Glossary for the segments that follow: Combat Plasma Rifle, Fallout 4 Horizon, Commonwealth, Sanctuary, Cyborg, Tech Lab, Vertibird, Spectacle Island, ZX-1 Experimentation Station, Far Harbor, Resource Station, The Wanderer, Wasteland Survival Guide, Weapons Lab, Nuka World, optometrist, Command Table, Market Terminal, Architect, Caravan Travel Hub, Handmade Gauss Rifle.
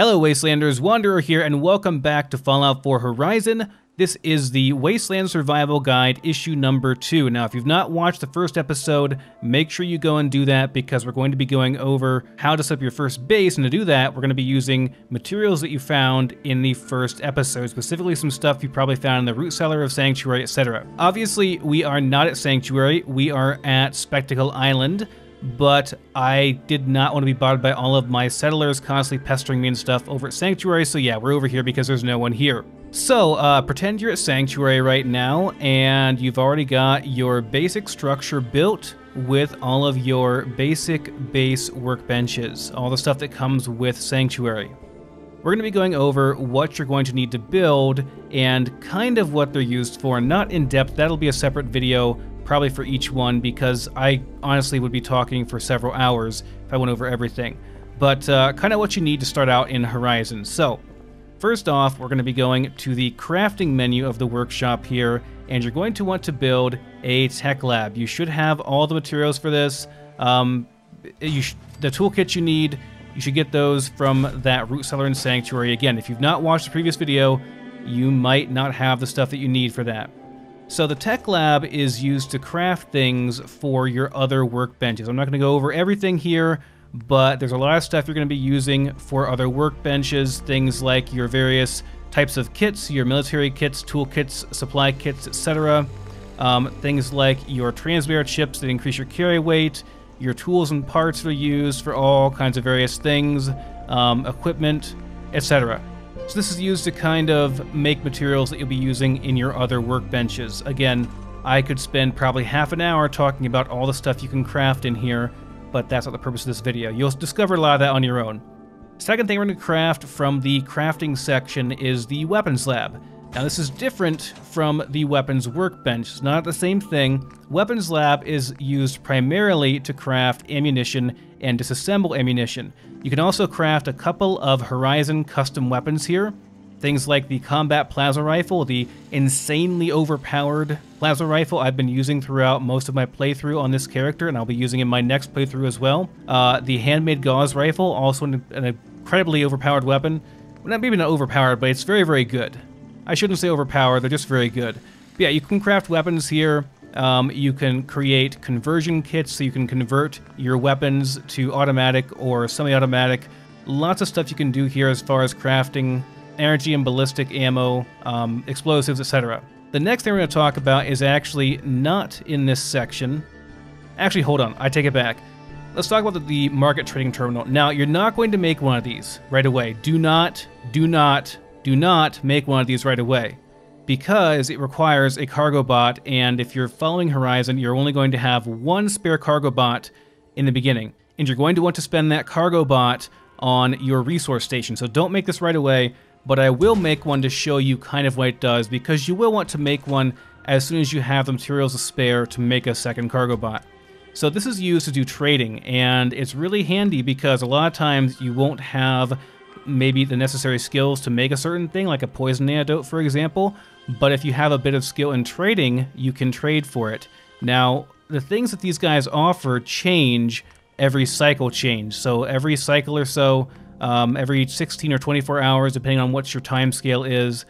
Hello Wastelanders, Wanderer here, and welcome back to Fallout 4 Horizon. This is the Wasteland Survival Guide, issue number 2. Now, if you've not watched the first episode, make sure you go and do that because we're going to be going over how to set up your first base, and to do that, we're going to be using materials that you found in the first episode, specifically some stuff you probably found in the root cellar of Sanctuary, etc. Obviously, we are not at Sanctuary, we are at Spectacle Island, but I did not want to be bothered by all of my settlers constantly pestering me and stuff over at Sanctuary, so yeah, we're over here because there's no one here. So, pretend you're at Sanctuary right now, and you've already got your basic structure built with all of your basic base workbenches, all the stuff that comes with Sanctuary. We're going to be going over what you're going to need to build, and kind of what they're used for, not in depth, that'll be a separate video, probably for each one, because I honestly would be talking for several hours if I went over everything. But kind of what you need to start out in Horizon. So first off, we're going to be going to the crafting menu of the workshop here, and you're going to want to build a tech lab. You should have all the materials for this. The toolkits you need, you should get those from that root cellar in Sanctuary. Again, if you've not watched the previous video, you might not have the stuff that you need for that. So the tech lab is used to craft things for your other workbenches. I'm not going to go over everything here, but there's a lot of stuff you're going to be using for other workbenches, things like your various types of kits, your military kits, tool kits, supply kits, etc. Things like your transmitter chips that increase your carry weight, your tools and parts that are used for all kinds of various things, equipment, etc. So this is used to kind of make materials that you'll be using in your other workbenches. Again, I could spend probably half an hour talking about all the stuff you can craft in here, but that's not the purpose of this video. You'll discover a lot of that on your own. Second thing we're going to craft from the crafting section is the Weapons Lab. Now this is different from the Weapons Workbench. It's not the same thing. Weapons Lab is used primarily to craft ammunition and disassemble ammunition. You can also craft a couple of Horizon custom weapons here. Things like the Combat Plasma Rifle, the insanely overpowered Plasma Rifle I've been using throughout most of my playthrough on this character, and I'll be using in my next playthrough as well. The Handmade Gauss Rifle, also an incredibly overpowered weapon. Well, maybe not overpowered, but it's very, very good. I shouldn't say overpowered, they're just very good. But yeah, you can craft weapons here. You can create conversion kits, so you can convert your weapons to automatic or semi-automatic. Lots of stuff you can do here as far as crafting energy and ballistic ammo, explosives, etc. The next thing we're going to talk about is actually not in this section. Actually, hold on, I take it back. Let's talk about the market trading terminal. Now, you're not going to make one of these right away. Do not make one of these right away, because it requires a cargo bot, and if you're following Horizon, you're only going to have one spare cargo bot in the beginning, and you're going to want to spend that cargo bot on your resource station, so don't make this right away, but I will make one to show you kind of what it does, because you will want to make one as soon as you have the materials to spare to make a second cargo bot. So this is used to do trading, and it's really handy because a lot of times you won't have maybe the necessary skills to make a certain thing, like a poison antidote, for example, but if you have a bit of skill in trading, you can trade for it. Now, the things that these guys offer change every cycle change, so every cycle or so, every 16 or 24 hours, depending on what your time scale is,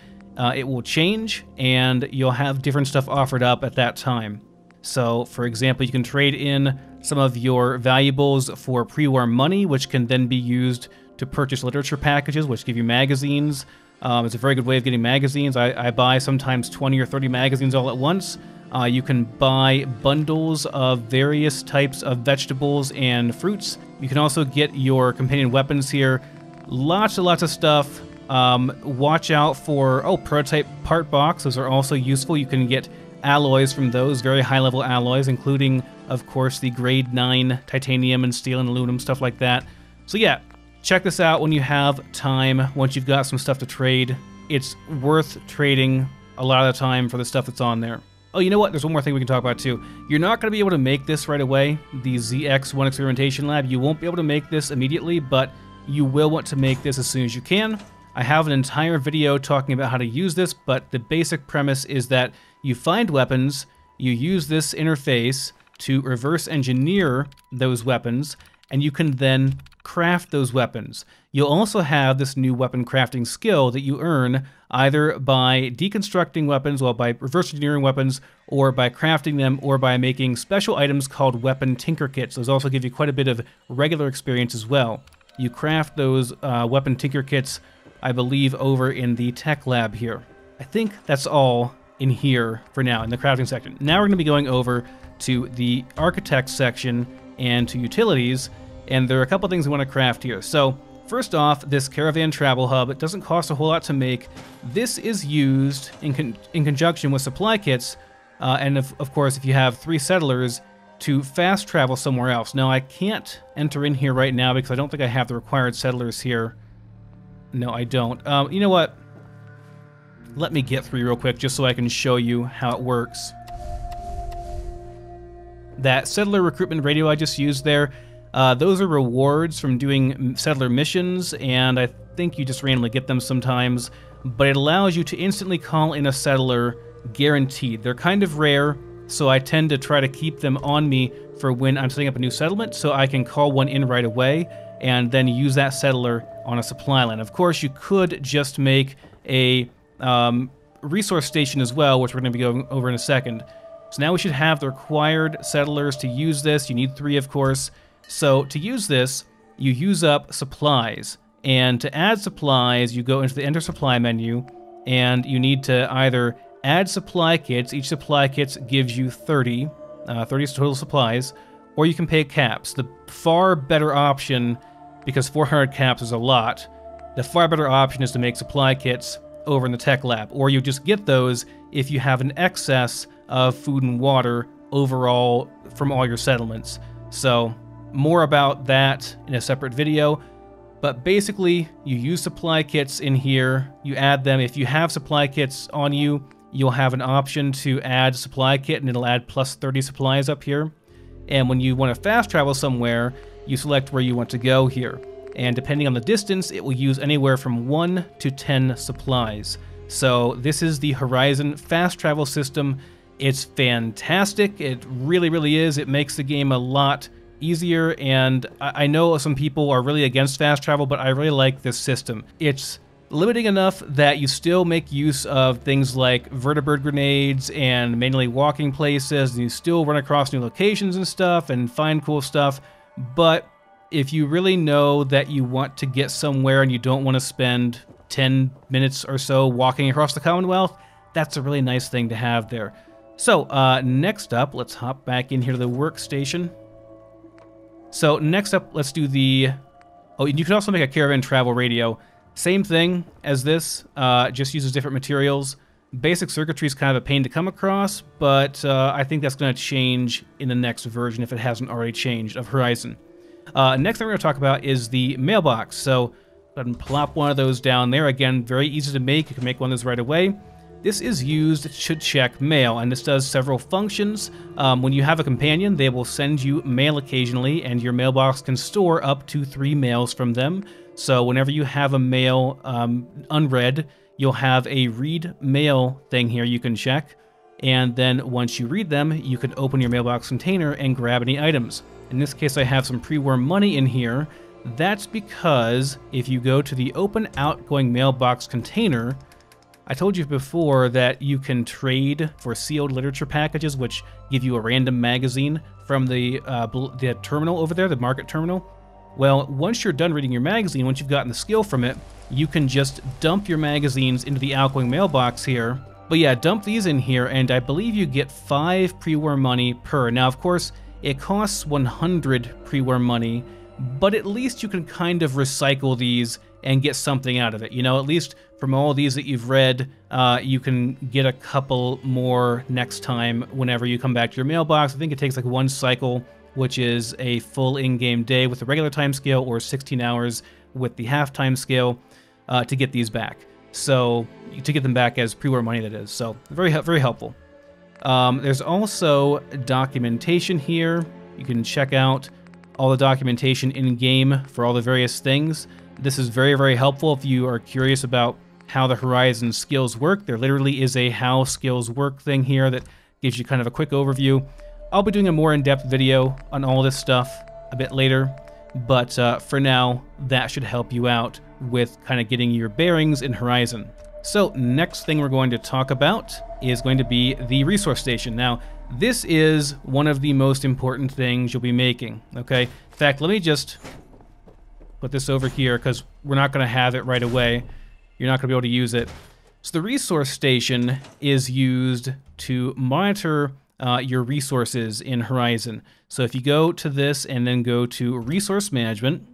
it will change, and you'll have different stuff offered up at that time. So, for example, you can trade in some of your valuables for pre-war money, which can then be used to purchase literature packages, which give you magazines. It's a very good way of getting magazines. I buy sometimes 20 or 30 magazines all at once. You can buy bundles of various types of vegetables and fruits. You can also get your companion weapons here. Lots and lots of stuff. Watch out for, prototype part box. Those are also useful. You can get alloys from those, very high level alloys, including, of course, the grade 9 titanium and steel and aluminum, stuff like that. So yeah, check this out when you have time, once you've got some stuff to trade. It's worth trading a lot of the time for the stuff that's on there. Oh, you know what? There's one more thing we can talk about too. You're not going to be able to make this right away, the ZX-1 Experimentation Lab. You won't be able to make this immediately, but you will want to make this as soon as you can. I have an entire video talking about how to use this, but the basic premise is that you find weapons, you use this interface to reverse engineer those weapons, and you can then craft those weapons. You'll also have this new weapon crafting skill that you earn either by deconstructing weapons, well, by reverse engineering weapons, or by crafting them, or by making special items called weapon tinker kits. Those also give you quite a bit of regular experience as well. You craft those weapon tinker kits, I believe, over in the tech lab here. I think that's all in here for now, in the crafting section. Now we're going to be going over to the architect section and to utilities, and there are a couple things we want to craft here. So first off, this Caravan Travel Hub, it doesn't cost a whole lot to make. This is used in conjunction with supply kits, and of course if you have 3 settlers, to fast travel somewhere else. Now I can't enter in here right now because I don't think I have the required settlers here. No, I don't. You know what? Let me get through real quick just so I can show you how it works. That settler recruitment radio I just used there, those are rewards from doing settler missions, and I think you just randomly get them sometimes, but it allows you to instantly call in a settler guaranteed. They're kind of rare, so I tend to try to keep them on me for when I'm setting up a new settlement, so I can call one in right away and then use that settler on a supply line. Of course, you could just make a resource station as well, which we're going to be going over in a second. So now we should have the required settlers to use this. You need 3, of course. So to use this, you use up supplies. And to add supplies, you go into the Enter Supply menu, and you need to either add supply kits. Each supply kit gives you 30 total supplies, or you can pay caps. The far better option, because 400 caps is a lot, the far better option is to make supply kits over in the tech lab, or you just get those if you have an excess of food and water overall from all your settlements. So more about that in a separate video. But basically, you use supply kits in here, you add them. If you have supply kits on you, you'll have an option to add supply kit, and it'll add plus 30 supplies up here. And when you want to fast travel somewhere, you select where you want to go here. And depending on the distance, it will use anywhere from 1 to 10 supplies. So this is the Horizon fast travel system. It's fantastic. It really, really is. It makes the game a lot easier, and I know some people are really against fast travel, but I really like this system. It's limiting enough that you still make use of things like vertibird grenades and manually walking places, and you still run across new locations and stuff and find cool stuff. But if you really know that you want to get somewhere and you don't want to spend 10 minutes or so walking across the Commonwealth, that's a really nice thing to have there. So next up, let's hop back in here to the workstation. So next up, let's do the... Oh, you can also make a caravan travel radio. Same thing as this, just uses different materials. Basic circuitry is kind of a pain to come across, but I think that's going to change in the next version if it hasn't already changed of Horizon. Next thing we're going to talk about is the mailbox. So go ahead and plop one of those down there. Again, very easy to make. You can make one of those right away. This is used to check mail, and this does several functions. When you have a companion, they will send you mail occasionally, and your mailbox can store up to 3 mails from them. So whenever you have a mail unread, you'll have a read mail thing here you can check. And then once you read them, you can open your mailbox container and grab any items. In this case, I have some pre-worm money in here. That's because if you go to the open outgoing mailbox container, I told you before that you can trade for sealed literature packages, which give you a random magazine from the terminal over there, the market terminal. Well, once you're done reading your magazine, once you've gotten the skill from it, you can just dump your magazines into the outgoing mailbox here. But yeah, dump these in here, and I believe you get 5 pre-war money per. Now, of course, it costs 100 pre-war money, but at least you can kind of recycle these and get something out of it. You know, at least from all these that you've read, you can get a couple more next time whenever you come back to your mailbox. I think it takes like 1 cycle, which is a full in-game day with the regular time scale, or 16 hours with the half-time scale, to get these back. So, to get them back as pre-war money, that is. So, very helpful. There's also documentation here. You can check out all the documentation in-game for all the various things. This is very helpful if you are curious about how the Horizon skills work. There literally is a how skills work thing here that gives you kind of a quick overview. I'll be doing a more in-depth video on all this stuff a bit later. But for now, that should help you out with kind of getting your bearings in Horizon. So next thing we're going to talk about is going to be the resource station. Now, this is one of the most important things you'll be making, okay? In fact, let me just put this over here because we're not going to have it right away. You're not going to be able to use it. So the resource station is used to monitor your resources in Horizon. So if you go to this and then go to resource management,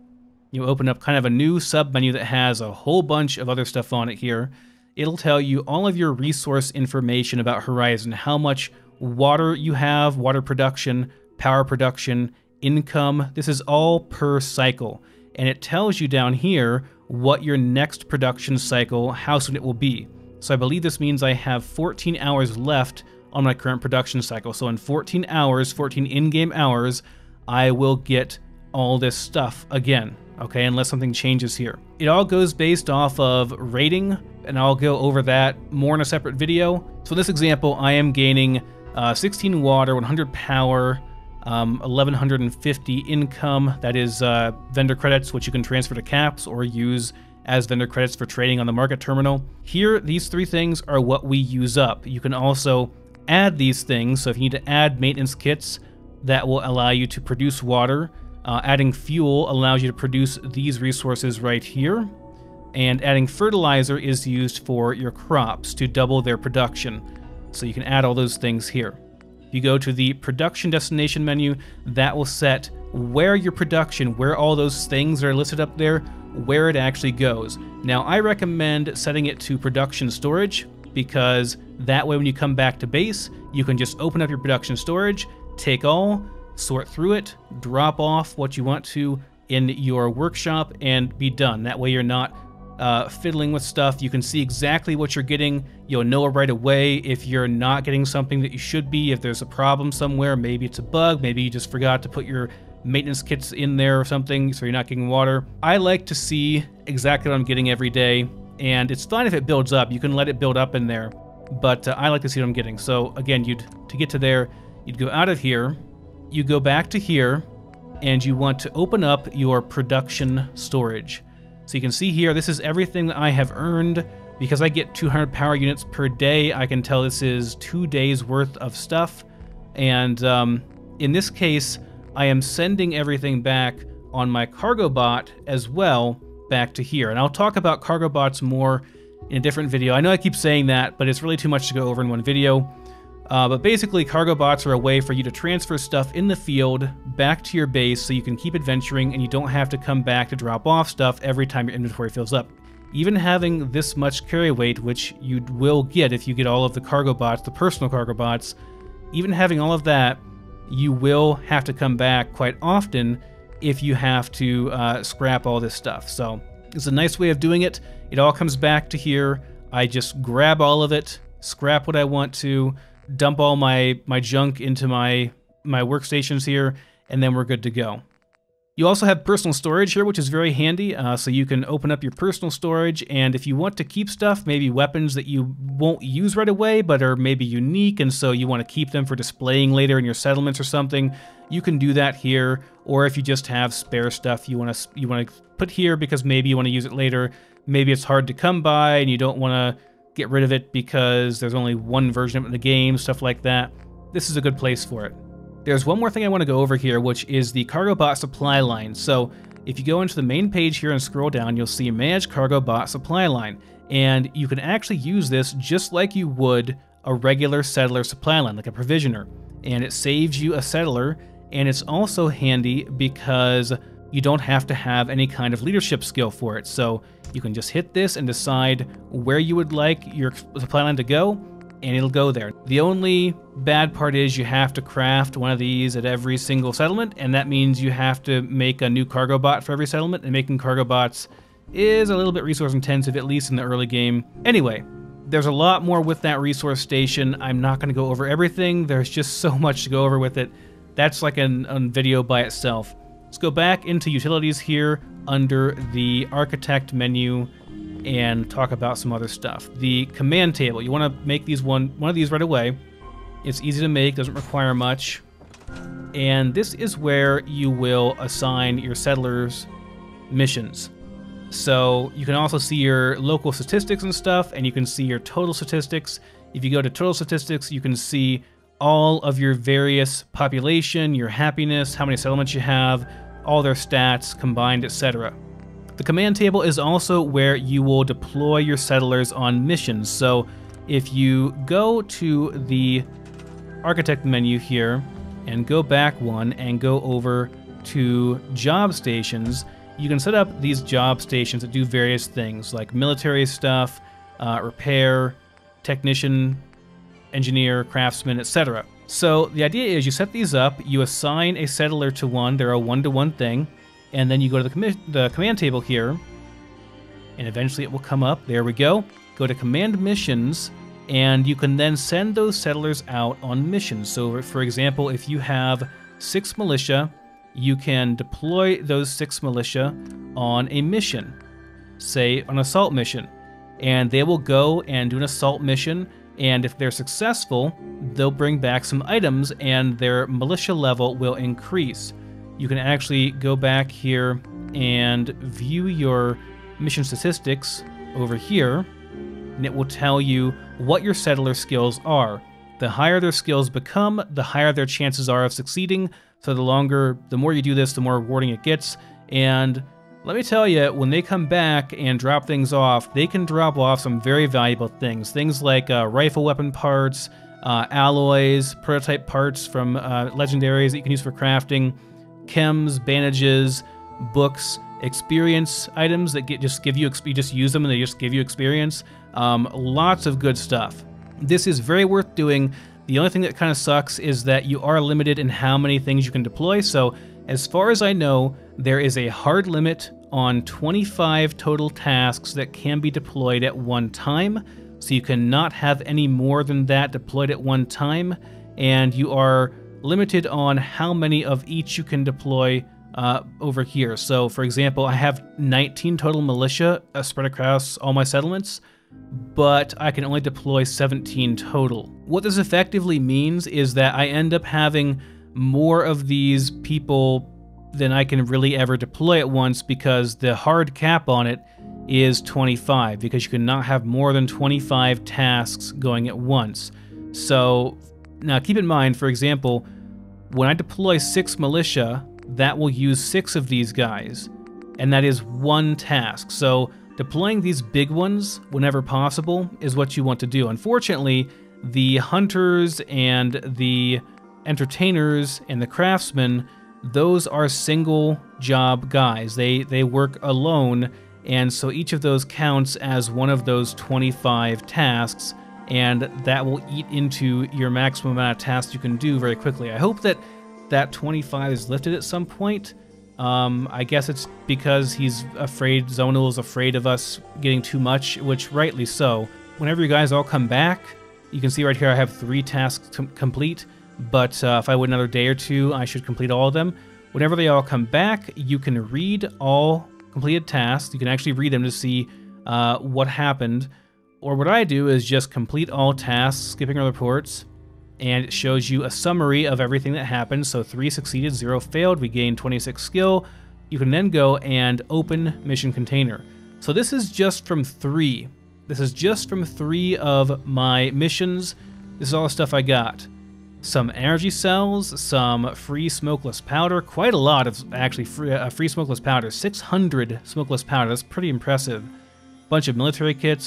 you open up kind of a new sub-menu that has a whole bunch of other stuff on it here. It'll tell you all of your resource information about Horizon, how much water you have, water production, power production, income. This is all per cycle. And it tells you down here what your next production cycle, how soon it will be. So I believe this means I have 14 hours left on my current production cycle. So in 14 hours, 14 in-game hours, I will get all this stuff again, okay, unless something changes here. It all goes based off of rating, and I'll go over that more in a separate video. So in this example, I am gaining 16 water, 100 power, 1150 income. That is vendor credits, which you can transfer to caps or use as vendor credits for trading on the market terminal. Here, these three things are what we use up. You can also add these things. So if you need to add maintenance kits, that will allow you to produce water. Adding fuel allows you to produce these resources right here. And adding fertilizer is used for your crops to double their production. So you can add all those things here. If you go to the production destination menu, that will set where your production, where all those things are listed up there, where it actually goes. Now I recommend setting it to production storage because that way when you come back to base, you can just open up your production storage, take all, sort through it, drop off what you want to in your workshop and be done. That way you're not fiddling with stuff. You can see exactly what you're getting. You'll know right away if you're not getting something that you should be, if there's a problem somewhere, maybe it's a bug, maybe you just forgot to put your maintenance kits in there or something, so you're not getting water. I like to see exactly what I'm getting every day, and it's fine if it builds up. You can let it build up in there, but I like to see what I'm getting. So again, to get to there, you'd go out of here, you go back to here, and you want to open up your production storage. So you can see here, this is everything that I have earned. Because I get 200 power units per day, I can tell this is 2 days worth of stuff. And in this case, I am sending everything back on my cargo bot as well back to here. And I'll talk about cargo bots more in a different video. I know I keep saying that, but it's really too much to go over in one video. But basically, cargo bots are a way for you to transfer stuff in the field back to your base so you can keep adventuring and you don't have to come back to drop off stuff every time your inventory fills up. Even having this much carry weight, which you will get if you get all of the cargo bots, the personal cargo bots, even having all of that, you will have to come back quite often if you have to scrap all this stuff. So it's a nice way of doing it. It all comes back to here. I just grab all of it, scrap what I want to, dump all my junk into my workstations here, and then we're good to go. You also have personal storage here, which is very handy. So you can open up your personal storage, and if you want to keep stuff, maybe weapons that you won't use right away, but are maybe unique, and so you want to keep them for displaying later in your settlements or something, you can do that here. Or if you just have spare stuff you want to put here because maybe you want to use it later, maybe it's hard to come by and you don't want to get rid of it because there's only one version of it in the game, stuff like that. This is a good place for it. There's one more thing I want to go over here, which is the cargo bot supply line. So if you go into the main page here and scroll down, you'll see manage cargo bot supply line. And you can actually use this just like you would a regular settler supply line, like a provisioner. And it saves you a settler. And it's also handy because you don't have to have any kind of leadership skill for it. So you can just hit this and decide where you would like your supply line to go, and it'll go there. The only bad part is you have to craft one of these at every single settlement, and that means you have to make a new cargo bot for every settlement, and making cargo bots is a little bit resource intensive, at least in the early game. Anyway, there's a lot more with that resource station. I'm not going to go over everything. There's just so much to go over with it. That's like a video by itself. Let's go back into utilities here under the architect menu and talk about some other stuff. The command table, you want to make these one of these right away. It's easy to make, doesn't require much. and this is where you will assign your settlers missions. So you can also see your local statistics and stuff, and you can see your total statistics. If you go to total statistics, you can see all of your various population, your happiness, how many settlements you have, all their stats combined, etc. The command table is also where you will deploy your settlers on missions. So if you go to the architect menu here and go back one and go over to job stations, you can set up these job stations that do various things like military stuff, repair, technician, engineer, craftsman, etc. So the idea is you set these up, you assign a settler to one, they're a one-to-one thing, and then you go to the command table here, and eventually it will come up. There we go. Go to command missions, and you can then send those settlers out on missions. So for example, if you have 6 militia, you can deploy those 6 militia on a mission, say an assault mission, and they will go and do an assault mission. And if they're successful, they'll bring back some items and their militia level will increase. You can actually go back here and view your mission statistics over here, and it will tell you what your settler skills are. The higher their skills become, the higher their chances are of succeeding. So the more you do this, the more rewarding it gets. And let me tell you, when they come back and drop things off, they can drop off some very valuable things. Things like rifle weapon parts, alloys, prototype parts from legendaries that you can use for crafting, chems, bandages, books, experience items that you just use them and they just give you experience. Lots of good stuff. This is very worth doing. The only thing that kind of sucks is that you are limited in how many things you can deploy. So as far as I know, there is a hard limit on 25 total tasks that can be deployed at one time, so you cannot have any more than that deployed at one time, and you are limited on how many of each you can deploy over here. So for example, I have 19 total militia spread across all my settlements, but I can only deploy 17 total. What this effectively means is that I end up having more of these people than I can really ever deploy at once, because the hard cap on it is 25, because you cannot have more than 25 tasks going at once. So now keep in mind, for example, when I deploy 6 militia, that will use 6 of these guys, and that is one task. So deploying these big ones whenever possible is what you want to do. Unfortunately, the hunters and the entertainers and the craftsmen, those are single job guys. They work alone, and so each of those counts as one of those 25 tasks, and that will eat into your maximum amount of tasks you can do very quickly. I hope that that 25 is lifted at some point. I guess it's because he's afraid, Zonal is afraid of us getting too much, which rightly so. Whenever you guys all come back, you can see right here I have 3 tasks to complete. But if I wait another day or two, I should complete all of them. Whenever they all come back, you can read all completed tasks. You can actually read them to see what happened. Or what I do is just complete all tasks, skipping all reports, and it shows you a summary of everything that happened. So 3 succeeded, 0 failed, we gained 26 skill. You can then go and open mission container. So this is just from 3. This is just from 3 of my missions. This is all the stuff I got. Some energy cells, some free smokeless powder, quite a lot of actually free smokeless powder, 600 smokeless powder, that's pretty impressive. Bunch of military kits,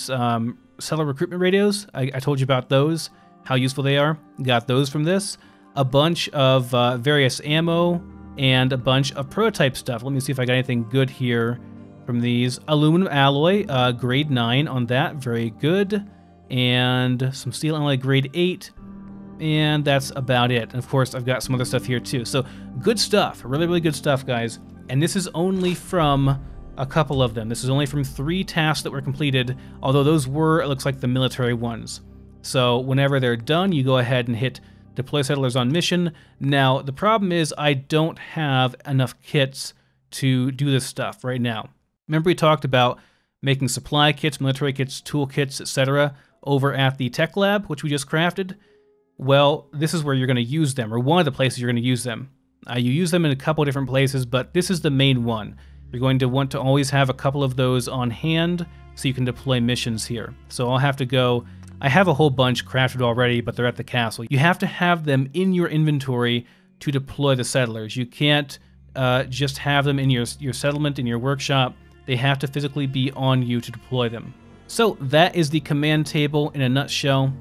settler recruitment radios, I told you about those, how useful they are, got those from this. A bunch of various ammo, and a bunch of prototype stuff. Let me see if I got anything good here from these. Aluminum alloy, grade 9 on that, very good. And some steel alloy, grade 8. And that's about it. And of course, I've got some other stuff here too. So good stuff, really, really good stuff, guys. And this is only from a couple of them. This is only from 3 tasks that were completed, although those were, it looks like, the military ones. So whenever they're done, you go ahead and hit deploy settlers on mission. Now, the problem is I don't have enough kits to do this stuff right now. Remember we talked about making supply kits, military kits, tool kits, etc. over at the tech lab, which we just crafted? Well, this is where you're going to use them, or one of the places you're going to use them. You use them in a couple different places, but this is the main one. You're going to want to always have a couple of those on hand so you can deploy missions here. So I'll have to go, I have a whole bunch crafted already, but they're at the castle. You have to have them in your inventory to deploy the settlers. You can't just have them in your settlement, in your workshop. They have to physically be on you to deploy them. So that is the command table in a nutshell.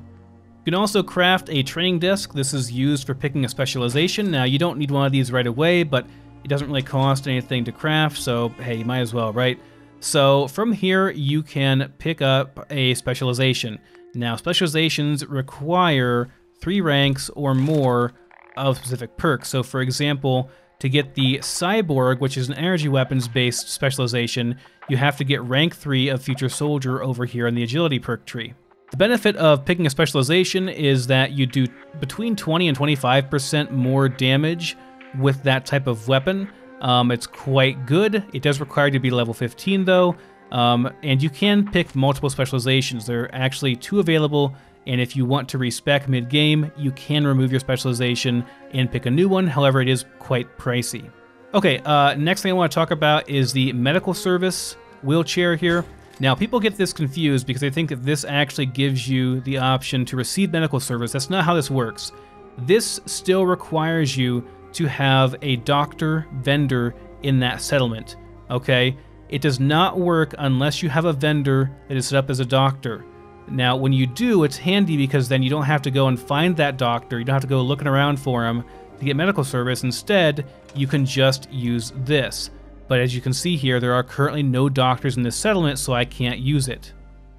You can also craft a training desk. This is used for picking a specialization. Now, you don't need one of these right away, but it doesn't really cost anything to craft, so hey, you might as well, right? So from here, you can pick up a specialization. Now, specializations require 3 ranks or more of specific perks. So for example, to get the Cyborg, which is an energy weapons-based specialization, you have to get rank 3 of Future Soldier over here in the Agility perk tree. The benefit of picking a specialization is that you do between 20 and 25% more damage with that type of weapon. It's quite good. It does require you to be level 15 though, and you can pick multiple specializations. There are actually 2 available, and if you want to respec mid-game, you can remove your specialization and pick a new one. However, it is quite pricey. Okay, next thing I want to talk about is the medical service wheelchair here. Now, people get this confused because they think that this actually gives you the option to receive medical service. That's not how this works. This still requires you to have a doctor vendor in that settlement, okay? It does not work unless you have a vendor that is set up as a doctor. Now, when you do, it's handy because then you don't have to go and find that doctor. You don't have to go looking around for him to get medical service. Instead, you can just use this. But as you can see here, there are currently no doctors in this settlement, so I can't use it.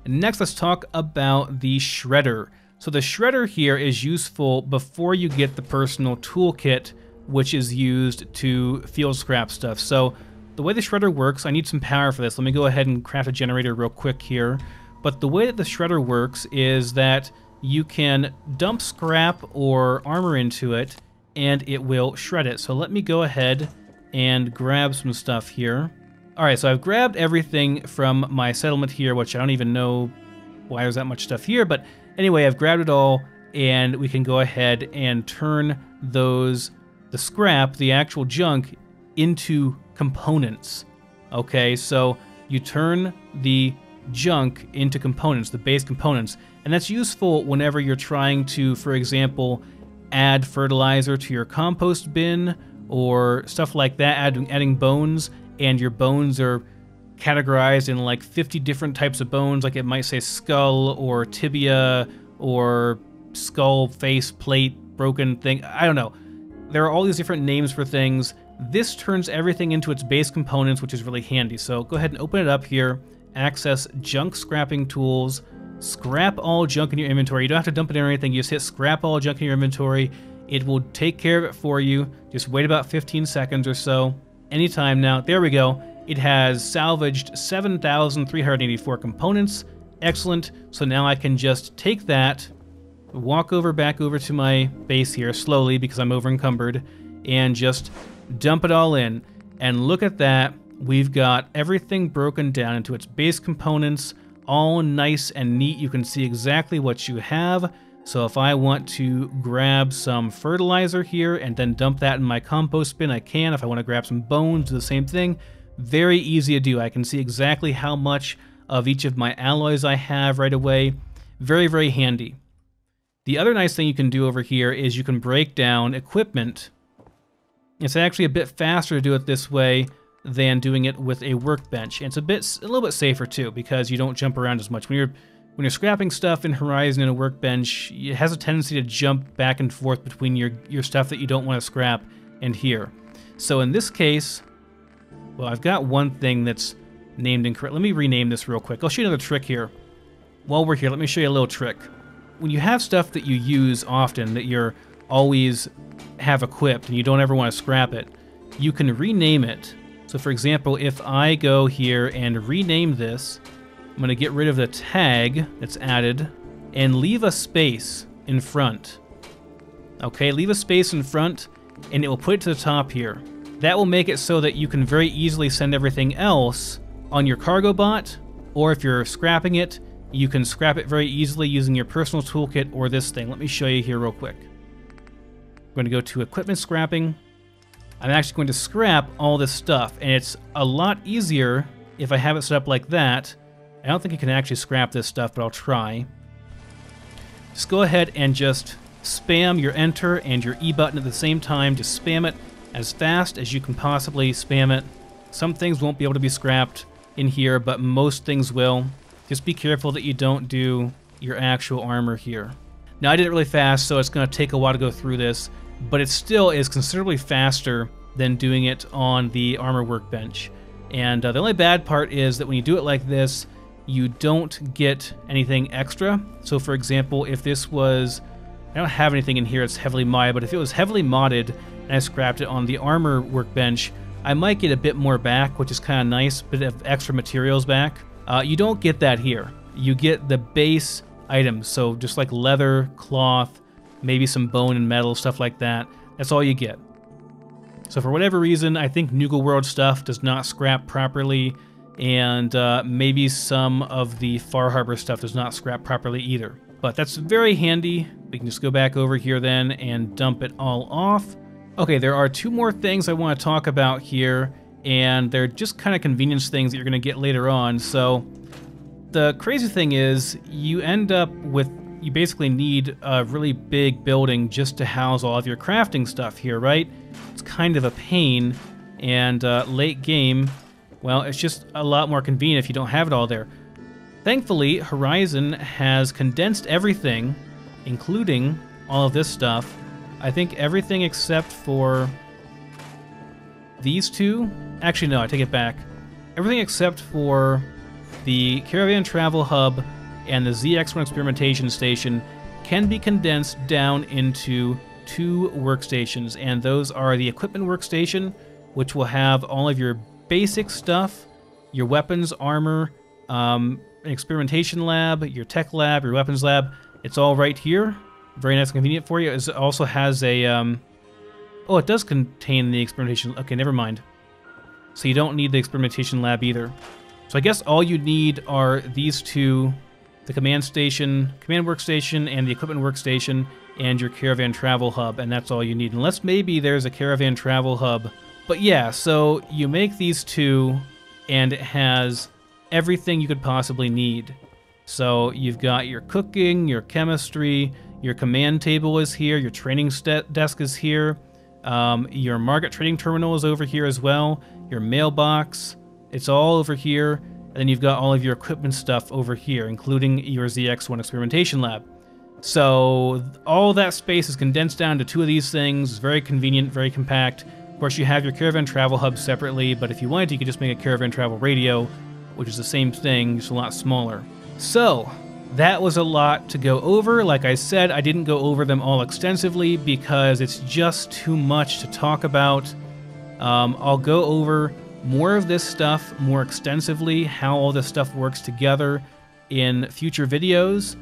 And next, let's talk about the Shredder. So the Shredder here is useful before you get the personal toolkit, which is used to field scrap stuff. So the way the Shredder works, I need some power for this. Let me go ahead and craft a generator real quick here. But the way that the Shredder works is that you can dump scrap or armor into it, and it will shred it. So let me go ahead and grab some stuff here. All right, so I've grabbed everything from my settlement here, which I don't even know why there's that much stuff here, but anyway, I've grabbed it all, and we can go ahead and turn the scrap, the actual junk, into components. Okay, so you turn the junk into components, the base components, and that's useful whenever you're trying to, for example, add fertilizer to your compost bin, or stuff like that, adding bones, and your bones are categorized in like 50 different types of bones, like it might say skull or tibia or skull, face, plate, broken thing, I don't know. There are all these different names for things. This turns everything into its base components, which is really handy. So go ahead and open it up here, access junk scrapping tools, scrap all junk in your inventory. You don't have to dump it in or anything, you just hit scrap all junk in your inventory. It will take care of it for you. Just wait about 15 seconds or so. Anytime now, there we go. It has salvaged 7,384 components. Excellent, so now I can just take that, walk over back over to my base here slowly because I'm over encumbered, and just dump it all in. And look at that, we've got everything broken down into its base components, all nice and neat. You can see exactly what you have. So if I want to grab some fertilizer here and then dump that in my compost bin, I can. If I want to grab some bones, do the same thing. Very easy to do. I can see exactly how much of each of my alloys I have right away. Very, very handy. The other nice thing you can do over here is you can break down equipment. It's actually a bit faster to do it this way than doing it with a workbench. And it's a little bit safer too, because you don't jump around as much. When you're scrapping stuff in Horizon in a workbench, it has a tendency to jump back and forth between your stuff that you don't want to scrap and here. So in this case, well, I've got one thing that's named incorrect. Let me rename this real quick. I'll show you another trick here. While we're here, let me show you a little trick. When you have stuff that you use often, that you're always have equipped and you don't ever want to scrap it, you can rename it. So for example, if I go here and rename this, I'm gonna get rid of the tag that's added and leave a space in front. Okay, leave a space in front and it will put it to the top here. That will make it so that you can very easily send everything else on your cargo bot, or if you're scrapping it, you can scrap it very easily using your personal toolkit or this thing. Let me show you here real quick. I'm gonna go to equipment scrapping, I'm actually going to scrap all this stuff, and it's a lot easier if I have it set up like that. I don't think you can actually scrap this stuff, but I'll try. Just go ahead and just spam your enter and your E button at the same time. Just spam it as fast as you can possibly spam it. Some things won't be able to be scrapped in here, but most things will. Just be careful that you don't do your actual armor here. Now, I did it really fast, so it's going to take a while to go through this, but it still is considerably faster than doing it on the armor workbench. And the only bad part is that when you do it like this, you don't get anything extra. So for example, if this was, I don't have anything in here, it's heavily modded, but if it was heavily modded and I scrapped it on the armor workbench, I might get a bit more back, which is kind of nice, bit of extra materials back. You don't get that here. You get the base items, so just like leather, cloth, maybe some bone and metal, stuff like that. That's all you get. So for whatever reason, I think Nuka World stuff does not scrap properly, and maybe some of the Far Harbor stuff does not scrap properly either. But that's very handy. We can just go back over here then and dump it all off. Okay, there are two more things I want to talk about here, and they're just kind of convenience things that you're going to get later on. So the crazy thing is you end up with, you basically need a really big building just to house all of your crafting stuff here, right? It's kind of a pain, and late game, well, it's just a lot more convenient if you don't have it all there. Thankfully, Horizon has condensed everything, including all of this stuff. I think everything except for these two. Actually, no, I take it back. Everything except for the Caravan Travel Hub and the ZX-1 Experimentation Station can be condensed down into two workstations, and those are the Equipment Workstation, which will have all of your basic stuff, your weapons, armor, an experimentation lab, your tech lab, your weapons lab. It's all right here. Very nice and convenient for you. It also has a, oh, it does contain the experimentation. Okay, never mind. So you don't need the experimentation lab either. So I guess all you need are these two, the command station, command workstation, and the equipment workstation, and your caravan travel hub, and that's all you need, unless maybe there's a caravan travel hub. But yeah, so you make these two, and it has everything you could possibly need. So you've got your cooking, your chemistry, your command table is here, your training desk is here, your market trading terminal is over here as well, your mailbox, it's all over here, and then you've got all of your equipment stuff over here, including your ZX-1 experimentation lab. So all that space is condensed down to two of these things. It's very convenient, very compact. Of course, you have your Caravan Travel Hub separately, but if you wanted to, you could just make a Caravan Travel Radio, which is the same thing, just a lot smaller. So that was a lot to go over. Like I said, I didn't go over them all extensively because it's just too much to talk about. I'll go over more of this stuff more extensively, how all this stuff works together in future videos,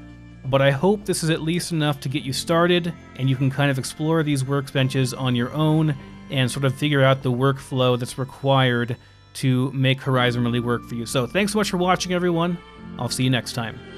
but I hope this is at least enough to get you started and you can kind of explore these workbenches on your own and sort of figure out the workflow that's required to make Horizon really work for you. So thanks so much for watching, everyone. I'll see you next time.